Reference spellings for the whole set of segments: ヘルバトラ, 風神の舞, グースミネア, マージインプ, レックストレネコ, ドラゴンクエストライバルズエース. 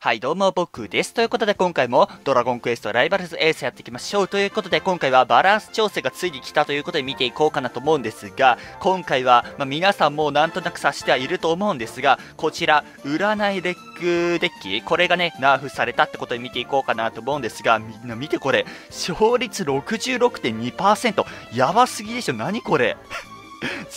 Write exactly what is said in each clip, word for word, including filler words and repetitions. はいどうも僕です。ということで今回もドラゴンクエストライバルズエースやっていきましょう。ということで今回はバランス調整がついに来たということで見ていこうかなと思うんですが、今回は、まあ、皆さんもなんとなく察してはいると思うんですが、こちら占いレックデッキ、これがねナーフされたってことで見ていこうかなと思うんですが、みんな見てこれ勝率 ろくじゅうろくてんにパーセント、 やばすぎでしょ。何これ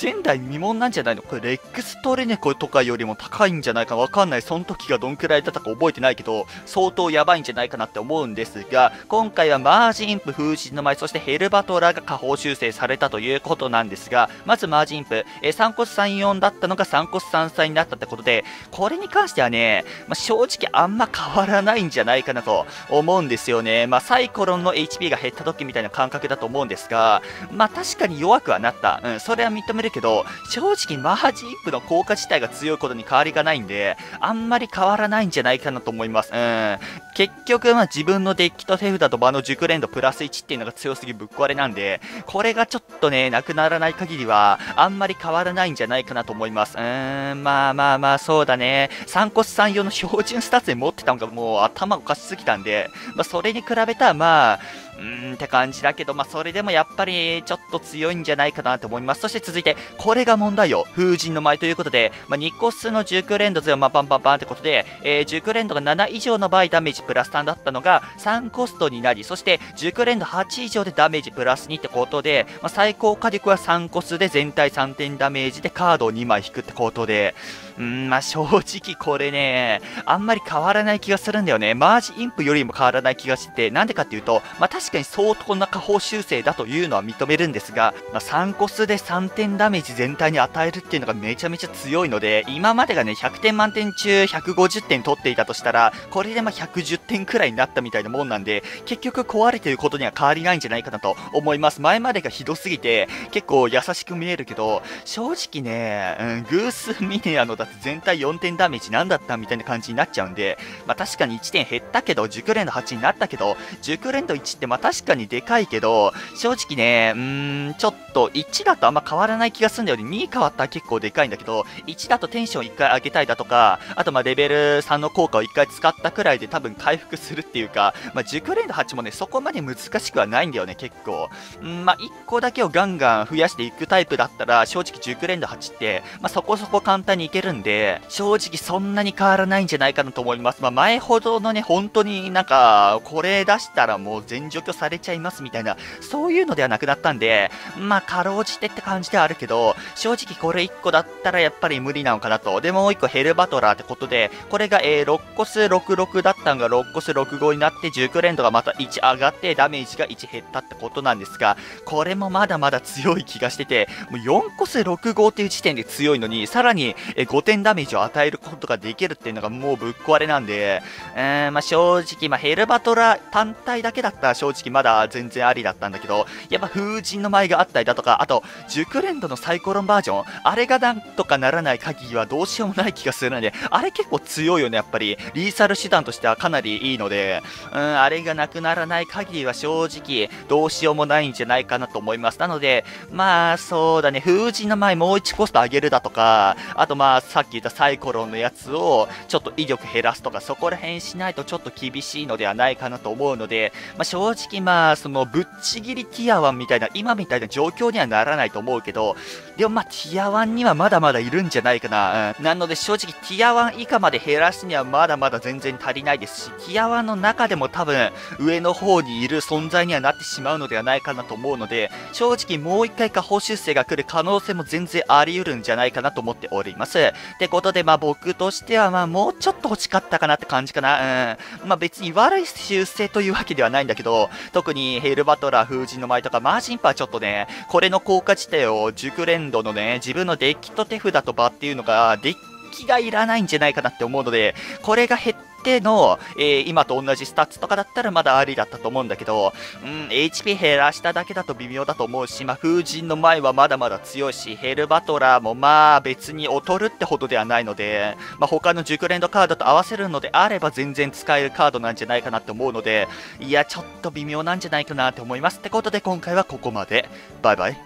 前代未聞なんじゃないのこれ。レックストレネコとかよりも高いんじゃないかわかんない。その時がどんくらいだったか覚えてないけど、相当やばいんじゃないかなって思うんですが、今回はマージインプ、風神の舞、そしてヘルバトラが下方修正されたということなんですが、まずマージインプ、えさんコスさんよんだったのがさんコスさんさいになったってことで、これに関してはね、まあ、正直あんま変わらないんじゃないかなと思うんですよね。まあ、サイコロの エイチピー が減った時みたいな感覚だと思うんですが、まあ、確かに弱くはなった。うん、それは認めるけど、正直マージインプの効果自体が強いことに変わりがないんで、あんまり変わらないんじゃないかなと思います。うん。結局、まあ自分のデッキと手札と場の熟練度プラスいちっていうのが強すぎぶっ壊れなんで、これがちょっとね、なくならない限りは、あんまり変わらないんじゃないかなと思います。うーん、まあまあまあ、そうだね。さんコスさんよんの標準スタッツで持ってたのがもう頭おかしすぎたんで、まあそれに比べたらまあ、うーんって感じだけど、まあそれでもやっぱりちょっと強いんじゃないかなと思います。そして続いて、これが問題よ。風神の舞ということで、まあ、にコスの熟練度ゼロ、まあ、バンバンバンってことで、えー、熟練度がなな以上の場合ダメージプラスさんだったのがさんコストになり、そして熟練度はち以上でダメージプラスにってことで、まあ、最高火力はさんコスで全体さんてんダメージでカードをにまい引くってことで、うーん、まあ、正直これね、あんまり変わらない気がするんだよね。マージインプよりも変わらない気がして、なんでかっていうと、まあ、確かに相当な下方修正だというのは認めるんですが、まあ、さんコスでさんてんダメージ全体に与えるっていうのがめちゃめちゃ強いので、今までがね、ひゃくてん満点中ひゃくごじゅってん取っていたとしたら、これでまあひゃくじゅってんくらいになったみたいなもんなんで、結局壊れてることには変わりないんじゃないかなと思います。前までがひどすぎて、結構優しく見えるけど、正直ね、うん、グースミネアのだって全体よんてんダメージなんだったみたいな感じになっちゃうんで、まあ確かにいってん減ったけど、熟練度はちになったけど、熟練度いちってまあ確かにでかいけど、正直ね、うーん、ちょっといちだとあんま変わらない気がするんだよね。に変わったら結構でかいんだけど、いちだとテンションいっかい上げたいだとか、あとまあレベルさんの効果をいっかい使ったくらいで多分回復するっていうか、まあ、熟練度はちもね、そこまで難しくはないんだよね、結構。んまあ、いっこだけをガンガン増やしていくタイプだったら、正直熟練度はちって、まあ、そこそこ簡単にいけるんで、正直そんなに変わらないんじゃないかなと思います。まあ、前ほどのね、本当になんか、これ出したらもう全除去されちゃいますみたいな、そういうのではなくなったんで、まあ、かろうじてって感じではあるけど、正直これいっこだったらやっぱり無理なのかなと。で、もういっこヘルバトラーってことで、これが、えー、ろくコスろくろくだったのがろくコスろくごになって、熟練度がまたいち上がって、ダメージがいち減ったってことなんですが、これもまだまだ強い気がしてて、もうよんコスろくごっていう時点で強いのに、さらにごてんダメージを与えることができるっていうのがもうぶっ壊れなんで、うーん、まあ正直、まあヘルバトラ単体だけだったら正直まだ全然ありだったんだけど、やっぱ風神の舞があったりだとか、あと、熟練度のサイコロンバージョン、あれがなんとかならない限りはどうしようもない気がするので、あれ結構強いよね、やっぱり。リーサル手段としてはかなりいいので、うん、あれがなくならない限りは正直どうしようもないんじゃないかなと思います。なので、まあそうだね、風神の舞もういちコスト上げるだとか、あとまあさっき言ったサイコロンのやつをちょっと威力減らすとか、そこら辺しないとちょっと厳しいのではないかなと思うので、まあ正直まあそのぶっちぎりティアワンみたいな、今みたいな状況にはならないと思うけど、でもまあティアワンにはまだまだいるんじゃないかな。うん、なので正直ティアワン以下まで減らすにはまだまだ全然足りないですし、ティアワンの中でも多分上の方にいる存在にはなってしまうのではないかなと思うので、正直もう一回下方修正が来る可能性も全然あり得るんじゃないかなと思っております。ってことでまあ僕としてはまあもうちょっと欲しかったかなって感じかな。うん、まあ別に悪い修正というわけではないんだけど、特にヘルバトラー、風神の舞とかマージンパーちょっとね、これの効果自体を熟練度のね、自分のデッキと手札と場っていうのがデッキ気がいらないんじゃないかなって思うので、これが減っての、えー、今と同じスタッツとかだったらまだありだったと思うんだけど、うん、エイチピー 減らしただけだと微妙だと思うし、まあ、風神の舞はまだまだ強いし、ヘルバトラーもまあ別に劣るってほどではないので、まあ、他の熟練度カードと合わせるのであれば全然使えるカードなんじゃないかなって思うので、いや、ちょっと微妙なんじゃないかなって思います。ってことで今回はここまで。バイバイ。